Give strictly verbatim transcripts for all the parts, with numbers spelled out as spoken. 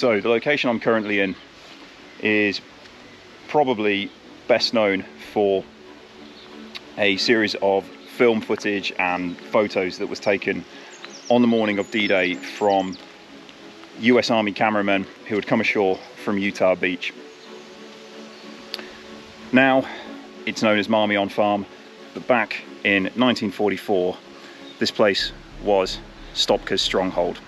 So the location I'm currently in is probably best known for a series of film footage and photos that was taken on the morning of D-Day from U S Army cameramen who had come ashore from Utah Beach. Now it's known as Marmion Farm, but back in nineteen forty-four this place was Stopka's stronghold.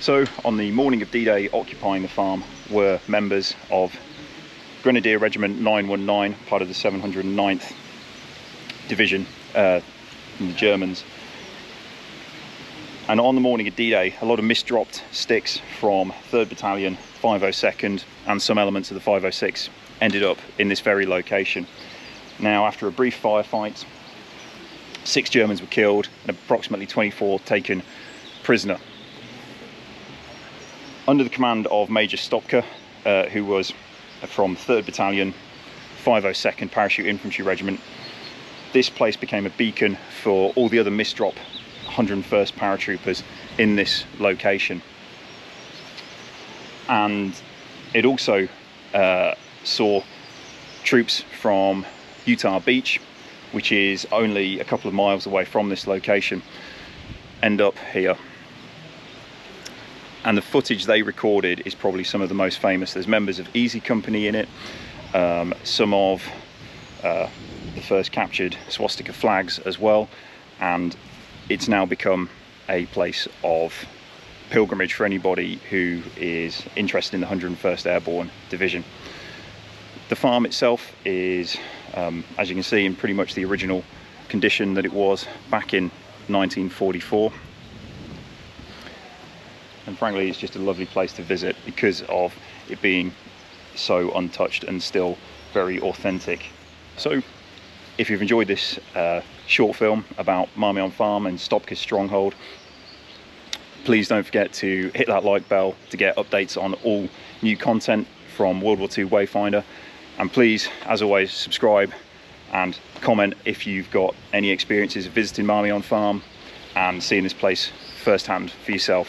So on the morning of D-Day, occupying the farm were members of Grenadier Regiment nine one nine, part of the seven hundred ninth Division uh, from the Germans. And on the morning of D-Day, a lot of misdropped sticks from third Battalion, five oh second, and some elements of the five oh sixth ended up in this very location. Now, after a brief firefight, six Germans were killed and approximately twenty-four taken prisoner. Under the command of Major Stopka, uh, who was from third Battalion, five oh second Parachute Infantry Regiment, this place became a beacon for all the other misdrop one hundred first paratroopers in this location. And it also uh, saw troops from Utah Beach, which is only a couple of miles away from this location, end up here. And the footage they recorded is probably some of the most famous. There's members of Easy Company in it, um, some of uh, the first captured swastika flags as well, and it's now become a place of pilgrimage for anybody who is interested in the one hundred first Airborne Division. The farm itself is, um, as you can see, in pretty much the original condition that it was back in nineteen forty-four. And frankly, it's just a lovely place to visit because of it being so untouched and still very authentic. So if you've enjoyed this uh, short film about Marmion Farm and Stopka's stronghold, please don't forget to hit that like bell to get updates on all new content from World War Two Wayfinder. And please, as always, subscribe and comment if you've got any experiences of visiting Marmion Farm and seeing this place firsthand for yourself.